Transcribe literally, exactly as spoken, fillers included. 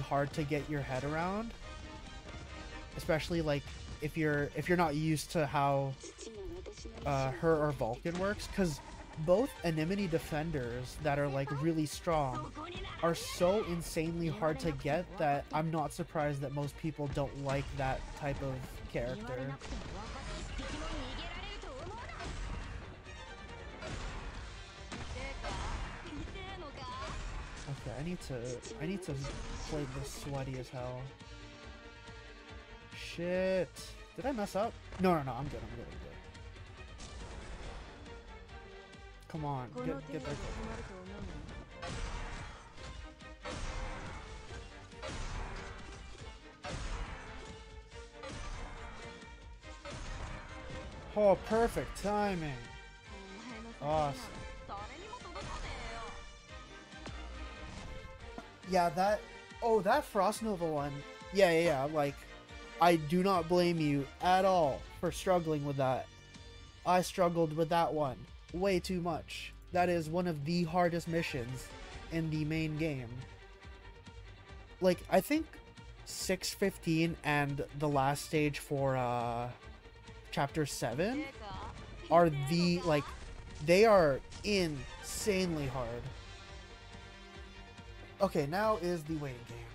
Hard to get your head around, especially like if you're if you're not used to how uh, her or Vulcan works, because both Anemone defenders that are like really strong are so insanely hard to get that I'm not surprised that most people don't like that type of character. I need to, I need to play this sweaty as hell. Shit. Did I mess up? No, no, no, I'm good, I'm good, I'm good. Come on, get, get there. Oh, perfect timing. Awesome. Yeah, that... Oh, that Frost Nova one. Yeah, yeah, yeah. Like, I do not blame you at all for struggling with that. I struggled with that one way too much. That is one of the hardest missions in the main game. Like, I think six fifteen and the last stage for uh, Chapter seven are the... Like, they are insanely hard. Okay, now is the waiting game.